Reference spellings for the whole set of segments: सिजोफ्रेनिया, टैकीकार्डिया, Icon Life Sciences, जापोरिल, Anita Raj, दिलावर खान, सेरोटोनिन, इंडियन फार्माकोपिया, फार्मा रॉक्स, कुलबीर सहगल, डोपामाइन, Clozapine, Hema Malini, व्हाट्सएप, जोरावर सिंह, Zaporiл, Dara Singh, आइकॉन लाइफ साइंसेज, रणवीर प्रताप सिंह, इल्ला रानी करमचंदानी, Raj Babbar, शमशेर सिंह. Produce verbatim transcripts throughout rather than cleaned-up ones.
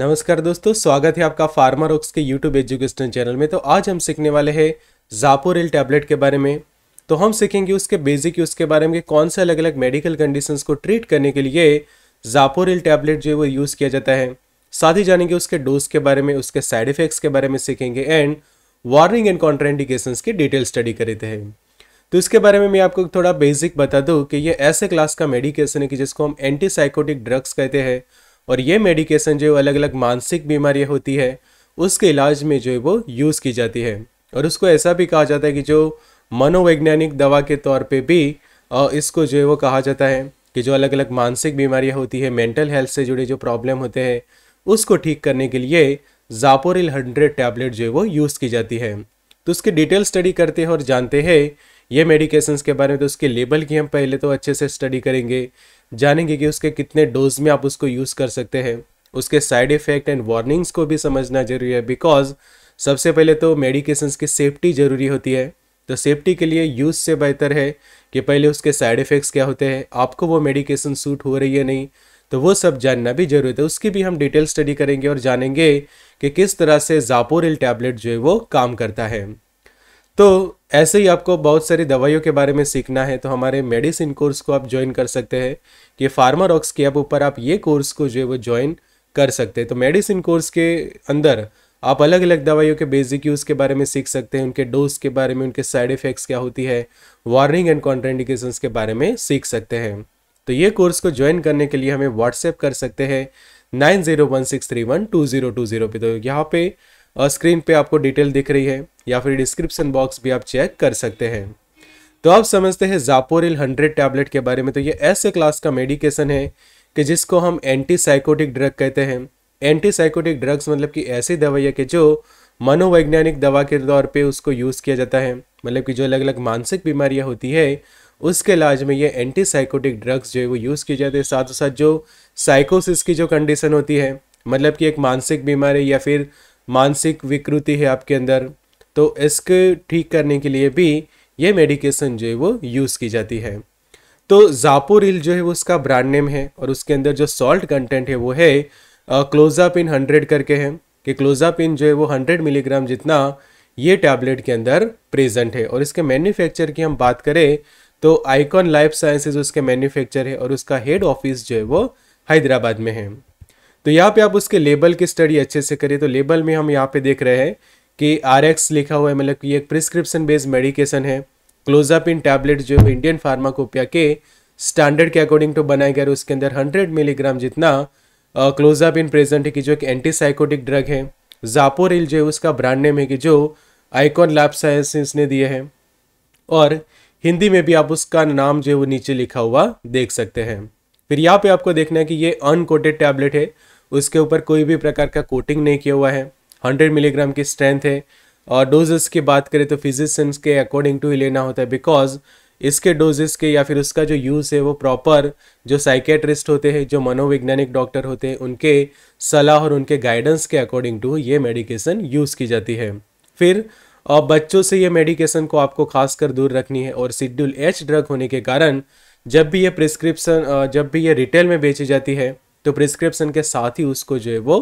नमस्कार दोस्तों, स्वागत है आपका फार्मा रॉक्स के यूट्यूब एजुकेशनल चैनल में। तो आज हम सीखने वाले हैं जापोरिल टैबलेट के बारे में। तो हम सीखेंगे उसके बेसिक यूज़ के बारे में, कौन से अलग अलग मेडिकल कंडीशंस को ट्रीट करने के लिए जापोरिल टैबलेट जो है वो यूज़ किया जाता है। साथ ही जानेंगे उसके डोज के बारे में, उसके साइड इफेक्ट्स के बारे में सीखेंगे एंड वार्निंग एंड कॉन्ट्राइंडिकेशंस की डिटेल स्टडी करते हैं। तो इसके बारे में मैं आपको थोड़ा बेसिक बता दूं कि ये ऐसे क्लास का मेडिकेशन है कि जिसको हम एंटी साइकोटिक ड्रग्स कहते हैं, और ये मेडिकेशन जो अलग अलग मानसिक बीमारियां होती है उसके इलाज में जो है वो यूज़ की जाती है। और उसको ऐसा भी कहा जाता है कि जो मनोवैज्ञानिक दवा के तौर पे भी इसको जो है वो कहा जाता है कि जो अलग अलग मानसिक बीमारियां होती है, मेंटल हेल्थ से जुड़े जो प्रॉब्लम होते हैं उसको ठीक करने के लिए जापोरिल हंड्रेड टैबलेट जो है वो यूज़ की जाती है। तो उसकी डिटेल स्टडी करते हैं और जानते हैं ये मेडिकेशंस के बारे में। तो उसके लेबल की हम पहले तो अच्छे से स्टडी करेंगे, जानेंगे कि उसके कितने डोज में आप उसको यूज़ कर सकते हैं, उसके साइड इफ़ेक्ट एंड वार्निंग्स को भी समझना जरूरी है, बिकॉज सबसे पहले तो मेडिकेशंस की सेफ्टी ज़रूरी होती है। तो सेफ्टी के लिए यूज़ से बेहतर है कि पहले उसके साइड इफ़ेक्ट्स क्या होते हैं, आपको वो मेडिकेशन सूट हो रही है नहीं, तो वो सब जानना भी जरूरी है। उसकी भी हम डिटेल स्टडी करेंगे और जानेंगे कि किस तरह से जापोरिल टैबलेट जो है वो काम करता है। तो ऐसे ही आपको बहुत सारी दवाइयों के बारे में सीखना है तो हमारे मेडिसिन कोर्स को आप ज्वाइन कर सकते हैं कि फार्मा रॉक्स के ऐप ऊपर आप ये कोर्स को जो है वो ज्वाइन कर सकते हैं। तो मेडिसिन कोर्स के अंदर आप अलग अलग दवाइयों के बेसिक यूज़ के बारे में सीख सकते हैं, उनके डोज के बारे में, उनके साइड इफ़ेक्ट्स क्या होती है, वार्निंग एंड कॉन्ट्राइंडिकेशंस के बारे में सीख सकते हैं। तो ये कोर्स को ज्वाइन करने के लिए हमें व्हाट्सएप कर सकते हैं nine zero one six three one two zero two zero पे। तो यहाँ पे और स्क्रीन पे आपको डिटेल दिख रही है या फिर डिस्क्रिप्शन बॉक्स भी आप चेक कर सकते हैं। तो आप समझते हैं जापोरिल हंड्रेड टैबलेट के बारे में। तो ये ऐसे क्लास का मेडिकेशन है कि जिसको हम एंटी साइकोटिक ड्रग कहते हैं। एंटी साइकोटिक ड्रग्स मतलब कि ऐसी दवाइयाँ कि जो मनोवैज्ञानिक दवा के तौर पे उसको यूज़ किया जाता है, मतलब कि जो अलग अलग मानसिक बीमारियाँ होती है उसके इलाज में ये एंटी साइकोटिक ड्रग्स जो है वो यूज़ किए जाते हैं। साथ साथ जो साइकोसिस की जो कंडीशन होती है, मतलब कि एक मानसिक बीमारी या फिर मानसिक विकृति है आपके अंदर, तो इसको ठीक करने के लिए भी ये मेडिकेशन जो है वो यूज़ की जाती है। तो जापोरिल जो है वो उसका ब्रांड नेम है और उसके अंदर जो सॉल्ट कंटेंट है वो है क्लोजापिन हंड्रेड करके है कि क्लोजापिन जो है वो हंड्रेड मिलीग्राम जितना ये टैबलेट के अंदर प्रेजेंट है। और इसके मैन्युफैक्चर की हम बात करें तो आइकॉन लाइफ साइंसेज उसके मैन्युफैक्चर है और उसका हेड ऑफिस जो है वो हैदराबाद में है। तो यहाँ पे आप उसके लेबल की स्टडी अच्छे से करिए। तो लेबल में हम यहाँ पे देख रहे हैं कि आर एक्स लिखा हुआ है, मतलब कि ये एक प्रिस्क्रिप्शन बेस्ड मेडिकेशन है। क्लोजापिन टैबलेट जो है इंडियन फार्माकोपिया के स्टैंडर्ड के अकॉर्डिंग टू बनाया गया है, उसके अंदर हंड्रेड मिलीग्राम जितना क्लोजापिन प्रेजेंट है कि जो एक एंटी साइकोटिक ड्रग है। जापोरिल जो है उसका ब्रांड नेम है कि जो आइकॉन लैब साइंसेस ने दिए हैं, और हिंदी में भी आप उसका नाम जो है वो नीचे लिखा हुआ देख सकते हैं। फिर यहाँ पे आपको देखना है कि ये अनकोटेड टैबलेट है, उसके ऊपर कोई भी प्रकार का कोटिंग नहीं किया हुआ है। हंड्रेड मिलीग्राम की स्ट्रेंथ है और डोजेस की बात करें तो फिजिशियंस के अकॉर्डिंग टू ही लेना होता है, बिकॉज इसके डोजेस के या फिर उसका जो यूज़ है वो प्रॉपर जो साइकेट्रिस्ट होते हैं, जो मनोवैज्ञानिक डॉक्टर होते हैं, उनके सलाह और उनके गाइडेंस के अकॉर्डिंग टू ये मेडिकेशन यूज़ की जाती है। फिर और बच्चों से ये मेडिकेशन को आपको खासकर दूर रखनी है, और शेड्यूल एच ड्रग होने के कारण जब भी ये प्रिस्क्रिप्शन जब भी ये रिटेल में बेची जाती है तो प्रिस्क्रिप्शन के साथ ही उसको जो है वो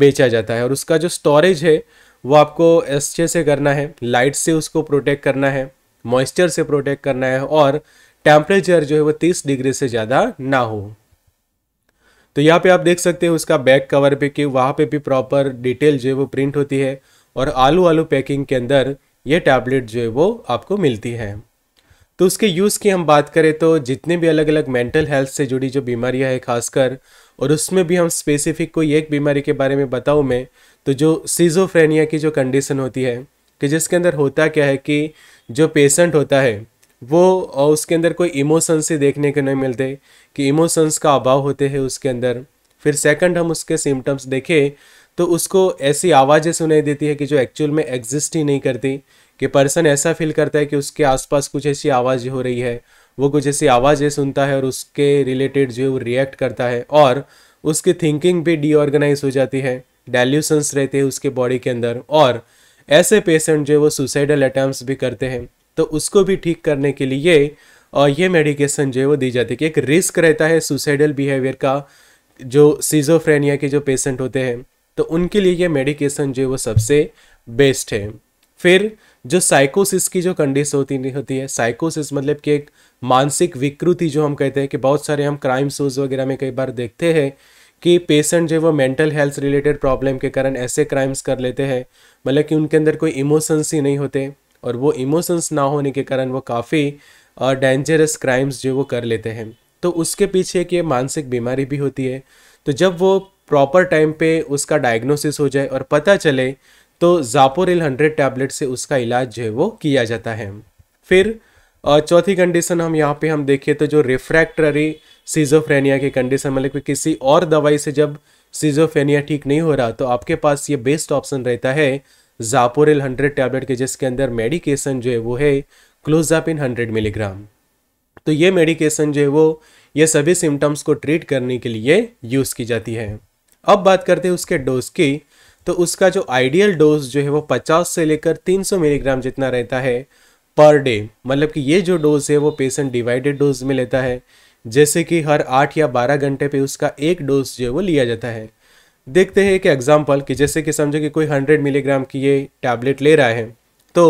बेचा जाता है। और उसका जो स्टोरेज है वो आपको अच्छे से करना है, लाइट से उसको प्रोटेक्ट करना है, मॉइस्चर से प्रोटेक्ट करना है, और टेम्परेचर जो है वो तीस डिग्री से ज़्यादा ना हो। तो यहाँ पे आप देख सकते हो उसका बैक कवर पे कि वहाँ पे भी प्रॉपर डिटेल जो है वो प्रिंट होती है, और आलू आलू पैकिंग के अंदर ये टैबलेट जो है वो आपको मिलती है। तो उसके यूज़ की हम बात करें तो जितने भी अलग अलग मेंटल हेल्थ से जुड़ी जो बीमारियां है खासकर, और उसमें भी हम स्पेसिफिक कोई एक बीमारी के बारे में बताऊं मैं, तो जो सिजोफ्रेनिया की जो कंडीशन होती है कि जिसके अंदर होता क्या है कि जो पेशेंट होता है वो उसके अंदर कोई इमोशंस से देखने को नहीं मिलते, कि इमोशंस का अभाव होते हैं उसके अंदर। फिर सेकेंड हम उसके सिम्टम्स देखें तो उसको ऐसी आवाज़ें सुनाई देती है कि जो एक्चुअल में एग्जिस्ट ही नहीं करती, कि पर्सन ऐसा फील करता है कि उसके आसपास कुछ ऐसी आवाज़ें हो रही है, वो कुछ ऐसी आवाज़ें सुनता है और उसके रिलेटेड जो है वो रिएक्ट करता है, और उसकी थिंकिंग भी डीऑर्गेनाइज हो जाती है, डेल्यूशंस रहते हैं उसके बॉडी के अंदर, और ऐसे पेशेंट जो है वो सुसाइडल अटैम्प्ट्स भी करते हैं। तो उसको भी ठीक करने के लिए और ये मेडिकेशन जो है वो दी जाती है कि एक रिस्क रहता है सुसाइडल बिहेवियर का जो सिजोफ्रेनिया के जो पेशेंट होते हैं, तो उनके लिए ये मेडिकेशन जो है वो सबसे बेस्ट है। फिर जो साइकोसिस की जो कंडीशन होती होती है, साइकोसिस मतलब कि एक मानसिक विकृति जो हम कहते हैं कि बहुत सारे हम क्राइम शोज वगैरह में कई बार देखते हैं कि पेशेंट जो है वो मेंटल हेल्थ रिलेटेड प्रॉब्लम के कारण ऐसे क्राइम्स कर लेते हैं, मतलब कि उनके अंदर कोई इमोशंस ही नहीं होते और वो इमोशंस ना होने के कारण वो काफ़ी डेंजरस क्राइम्स जो वो कर लेते हैं। तो उसके पीछे एक ये मानसिक बीमारी भी होती है। तो जब वो प्रॉपर टाइम पे उसका डायग्नोसिस हो जाए और पता चले तो जापोरिल हंड्रेड टैबलेट से उसका इलाज जो है वो किया जाता है। फिर चौथी कंडीशन हम यहाँ पे हम देखें तो जो रिफ्रैक्टरी सिजोफ्रेनिया की कंडीशन, मतलब कि किसी और दवाई से जब सिजोफ्रेनिया ठीक नहीं हो रहा तो आपके पास ये बेस्ट ऑप्शन रहता है जापोरिल हंड्रेड टैबलेट के, जिसके अंदर मेडिकेशन जो है वो है क्लोजापिन हंड्रेड मिलीग्राम। तो ये मेडिकेशन जो है वो ये सभी सिम्टम्स को ट्रीट करने के लिए यूज़ की जाती है। अब बात करते हैं उसके डोज की, तो उसका जो आइडियल डोज जो है वो पचास से लेकर तीन सौ मिलीग्राम जितना रहता है पर डे, मतलब कि ये जो डोज है वो पेशेंट डिवाइडेड डोज में लेता है, जैसे कि हर आठ या बारह घंटे पे उसका एक डोज जो है वो लिया जाता है। देखते हैं एक एग्जांपल कि जैसे कि समझो कि कोई सौ मिलीग्राम की ये टैबलेट ले रहा है तो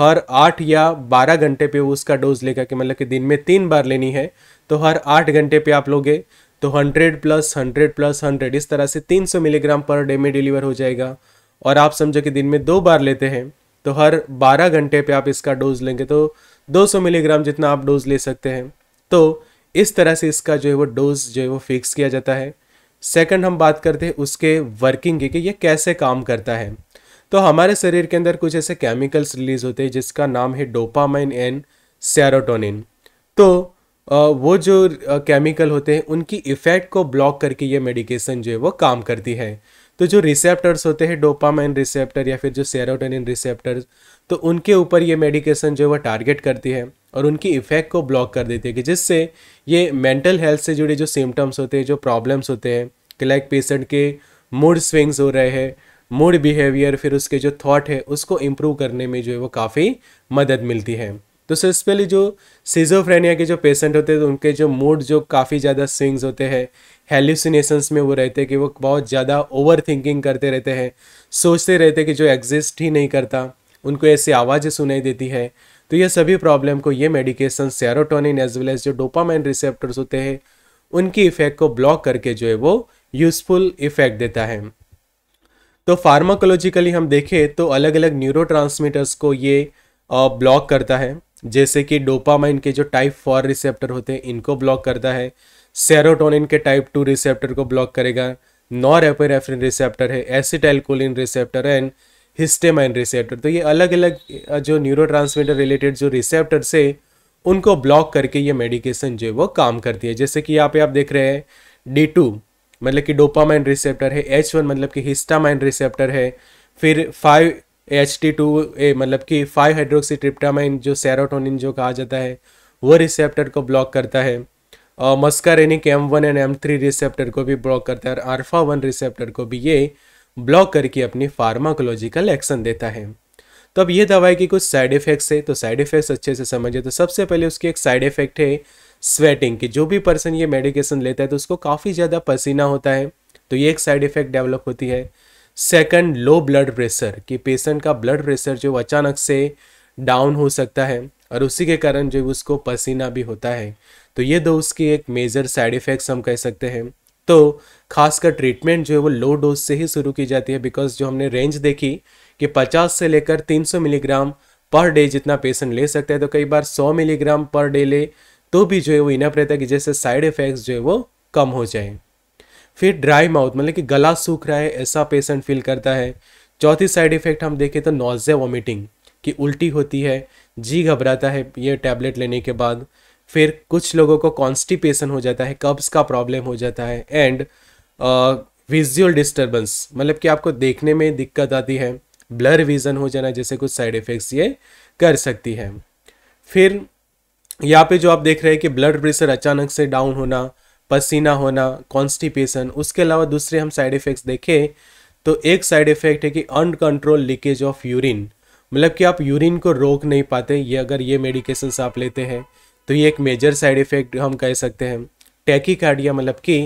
हर आठ या बारह घंटे पे उसका डोज लेगा कि मतलब कि दिन में तीन बार लेनी है तो हर आठ घंटे पे आप लोगे तो सौ प्लस सौ प्लस सौ इस तरह से तीन सौ मिलीग्राम पर डे में डिलीवर हो जाएगा। और आप समझो कि दिन में दो बार लेते हैं तो हर बारह घंटे पे आप इसका डोज लेंगे तो दो सौ मिलीग्राम जितना आप डोज ले सकते हैं। तो इस तरह से इसका जो है वो डोज जो है वो फिक्स किया जाता है। सेकंड हम बात करते हैं उसके वर्किंग की कि ये कैसे काम करता है। तो हमारे शरीर के अंदर कुछ ऐसे केमिकल्स रिलीज होते हैं जिसका नाम है डोपामाइन एंड सेरोटोनिन। तो वो जो केमिकल होते हैं उनकी इफ़ेक्ट को ब्लॉक करके ये मेडिकेशन जो है वो काम करती है। तो जो रिसेप्टर्स होते हैं डोपामाइन रिसेप्टर या फिर जो सेरोटोनिन रिसेप्टर्स, तो उनके ऊपर ये मेडिकेशन जो है वो टारगेट करती है और उनकी इफ़ेक्ट को ब्लॉक कर देती है कि जिससे ये मेंटल हेल्थ से जुड़े जो सिम्टम्स होते हैं, जो प्रॉब्लम्स होते हैं कि लाइक पेशेंट के मूड स्विंग्स हो रहे हैं, मूड बिहेवियर, फिर उसके जो थॉट है उसको इम्प्रूव करने में जो है वो काफ़ी मदद मिलती है। तो सबसे पहले जो सिजोफ्रेनिया के जो पेशेंट होते हैं तो उनके जो मूड जो काफ़ी ज़्यादा स्विंग्स होते हैं, हेल्यूसिनेशंस में वो रहते हैं कि वो बहुत ज़्यादा ओवर थिंकिंग करते रहते हैं, सोचते रहते हैं कि जो एग्जिस्ट ही नहीं करता, उनको ऐसी आवाज़ें सुनाई देती है। तो ये सभी प्रॉब्लम को ये medication सेरोटोनिन as well as जो डोपामाइन रिसेप्टर्स होते हैं उनकी इफ़ेक्ट को ब्लॉक करके जो है वो यूज़फुल इफ़ेक्ट देता है। तो फार्माकोलॉजिकली हम देखें तो अलग अलग न्यूरोट्रांसमीटर्स को ये ब्लॉक करता है, जैसे कि डोपामाइन के जो टाइप फोर रिसेप्टर होते हैं इनको ब्लॉक करता है, सेरोटोनिन के टाइप टू रिसेप्टर को ब्लॉक करेगा, नॉरएपिनेफ्रिन रिसेप्टर है, acetylcholine receptor and histamine receptor. तो ये अलग अलग जो न्यूरोट्रांसमीटर रिलेटेड जो रिसेप्टर से उनको ब्लॉक करके ये मेडिकेशन जो है वो काम करती है। जैसे कि यहाँ पे आप देख रहे हैं डी टू मतलब कि डोपामाइन रिसेप्टर है, एच वन मतलब कि हिस्टामाइन रिसेप्टर है, फिर five H T two A मतलब कि फाइव हाइड्रोक्सी ट्रिप्टामाइन जो सेरोटोनिन जो कहा जाता है वो रिसेप्टर को ब्लॉक करता है, और muscarinic M one and M three receptor को भी ब्लॉक करता है और आल्फा वन रिसेप्टर को भी ये ब्लॉक करके अपनी फार्माकोलॉजिकल एक्शन देता है। तो अब ये दवाई की कुछ साइड इफ़ेक्ट्स है, तो साइड इफ़ेक्ट्स अच्छे से समझे तो सबसे पहले उसकी एक साइड इफ़ेक्ट है स्वेटिंग की। जो भी पर्सन ये मेडिकेशन लेता है तो उसको काफ़ी ज़्यादा पसीना होता है, तो ये एक साइड इफ़ेक्ट डेवलप होती है। सेकंड लो ब्लड प्रेशर कि पेशेंट का ब्लड प्रेशर जो अचानक से डाउन हो सकता है और उसी के कारण जो उसको पसीना भी होता है। तो ये दो उसकी एक मेजर साइड इफ़ेक्ट्स हम कह सकते हैं। तो खासकर ट्रीटमेंट जो है वो लो डोज से ही शुरू की जाती है, बिकॉज जो हमने रेंज देखी कि पचास से लेकर तीन सौ मिलीग्राम पर डे जितना पेशेंट ले सकता है, तो कई बार सौ मिलीग्राम पर डे ले तो भी जो है वो इनफ रहता है कि जैसे साइड इफ़ेक्ट्स जो है वो कम हो जाए। फिर ड्राई माउथ मतलब कि गला सूख रहा है ऐसा पेशेंट फील करता है। चौथी साइड इफ़ेक्ट हम देखें तो नॉज़िया वॉमिटिंग कि उल्टी होती है, जी घबराता है ये टैबलेट लेने के बाद। फिर कुछ लोगों को कॉन्स्टिपेशन हो जाता है, कब्ज़ का प्रॉब्लम हो जाता है एंड विजुअल डिस्टर्बेंस मतलब कि आपको देखने में दिक्कत आती है, ब्लर विज़न हो जाना, जैसे कुछ साइड इफ़ेक्ट्स ये कर सकती है। फिर यहाँ पे जो आप देख रहे हैं कि ब्लड प्रेशर अचानक से डाउन होना, पसीना होना, कॉन्स्टिपेशन। उसके अलावा दूसरे हम साइड इफ़ेक्ट्स देखें तो एक साइड इफ़ेक्ट है कि अनकंट्रोल लीकेज ऑफ यूरिन, मतलब कि आप यूरिन को रोक नहीं पाते ये अगर ये मेडिकेशंस आप लेते हैं, तो ये एक मेजर साइड इफ़ेक्ट हम कह सकते हैं। टैकीकार्डिया मतलब कि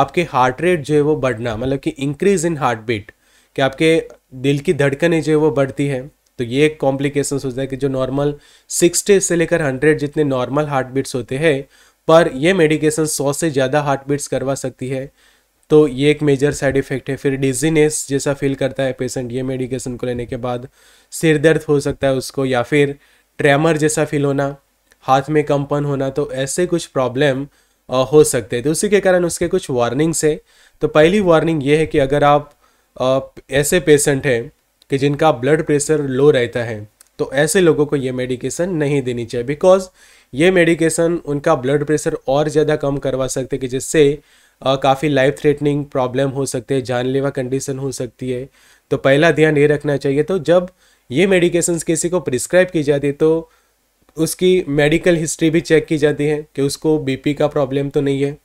आपके हार्ट रेट जो है वो बढ़ना, मतलब कि इंक्रीज इन हार्ट बीट, कि आपके दिल की धड़कनें जो है वो बढ़ती है। तो ये एक कॉम्प्लिकेशन होता है कि जो नॉर्मल सिक्सटी से लेकर हंड्रेड जितने नॉर्मल हार्ट बीट्स होते हैं, पर यह मेडिकेशन सौ से ज़्यादा हार्ट बीट्स करवा सकती है। तो ये एक मेजर साइड इफेक्ट है। फिर डिजीनेस जैसा फील करता है पेशेंट ये मेडिकेशन को लेने के बाद, सिर दर्द हो सकता है उसको, या फिर ट्रेमर जैसा फील होना, हाथ में कंपन होना, तो ऐसे कुछ प्रॉब्लम हो सकते हैं। तो उसी के कारण उसके कुछ वार्निंग्स है। तो पहली वार्निंग ये है कि अगर आप आ, ऐसे पेशेंट हैं कि जिनका ब्लड प्रेशर लो रहता है, तो ऐसे लोगों को ये मेडिकेशन नहीं देनी चाहिए, बिकॉज ये मेडिकेशन उनका ब्लड प्रेशर और ज़्यादा कम करवा सकते हैं, कि जिससे काफ़ी लाइफ थ्रेटनिंग प्रॉब्लम हो सकते हैं, जानलेवा कंडीशन हो सकती है। तो पहला ध्यान ये रखना चाहिए। तो जब ये मेडिकेशंस किसी को प्रिस्क्राइब की जाती है तो उसकी मेडिकल हिस्ट्री भी चेक की जाती है कि उसको बीपी का प्रॉब्लम तो नहीं है,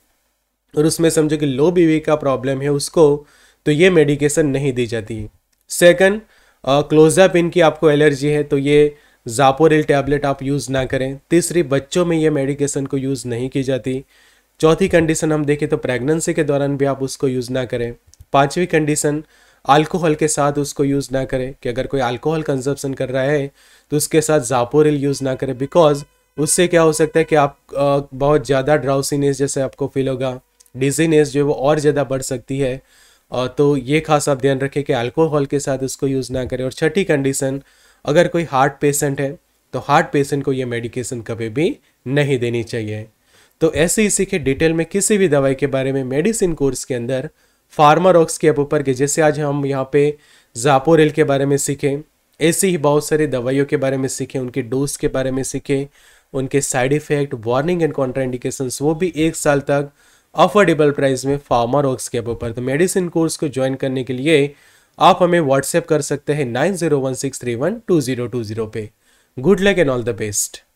और उसमें समझो कि लो बीपी का प्रॉब्लम है उसको, तो ये मेडिकेशन नहीं दी जाती है। सेकंड, क्लोज़ापिन की आपको एलर्जी है तो ये ज़ापोरिल टैबलेट आप यूज़ ना करें। तीसरी, बच्चों में ये मेडिकेशन को यूज़ नहीं की जाती। चौथी कंडीशन हम देखें तो प्रेगनेंसी के दौरान भी आप उसको यूज़ ना करें। पांचवी कंडीशन, अल्कोहल के साथ उसको यूज़ ना करें, कि अगर कोई अल्कोहल कंजप्शन कर रहा है तो उसके साथ ज़ापोरिल यूज़ ना करें, बिकॉज उससे क्या हो सकता है कि आप आ, बहुत ज़्यादा ड्राउसीनेस जैसे आपको फील होगा, डिजीनेस जो है वो और ज़्यादा बढ़ सकती है। आ, तो ये खास आप ध्यान रखें कि अल्कोहल के साथ उसको यूज़ ना करें। और छठी कंडीशन, अगर कोई हार्ट पेशेंट है तो हार्ट पेशेंट को ये मेडिकेशन कभी भी नहीं देनी चाहिए। तो ऐसे इसी के डिटेल में किसी भी दवाई के बारे में मेडिसिन कोर्स के अंदर फार्मा रॉक्स के ऐप ऊपर के, जैसे आज हम यहाँ पे ज़ापोरिल के बारे में सीखें, ऐसे ही बहुत सारी दवाइयों के बारे में सीखें, उनके डोज के बारे में सीखें, उनके side effect, warning and contraindications, वो भी एक साल तक अफोर्डेबल प्राइस में फार्मा रॉक्स के ऐप ऊपर। तो मेडिसिन कोर्स को ज्वाइन करने के लिए आप हमें व्हाट्सएप कर सकते हैं nine zero one six three one two zero two zero पे। Good luck and all the best.